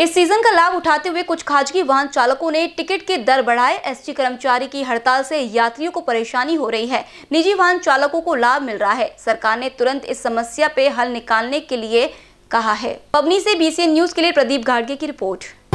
इस सीजन का लाभ उठाते हुए कुछ खाजगी वाहन चालकों ने टिकट के दर बढ़ाए। एसटी कर्मचारी की हड़ताल से यात्रियों को परेशानी हो रही है, निजी वाहन चालकों को लाभ मिल रहा है। सरकार ने तुरंत इस समस्या पे हल निकालने के लिए कहा है। पवनी से INBCN न्यूज के लिए प्रदीप घाटगे की रिपोर्ट।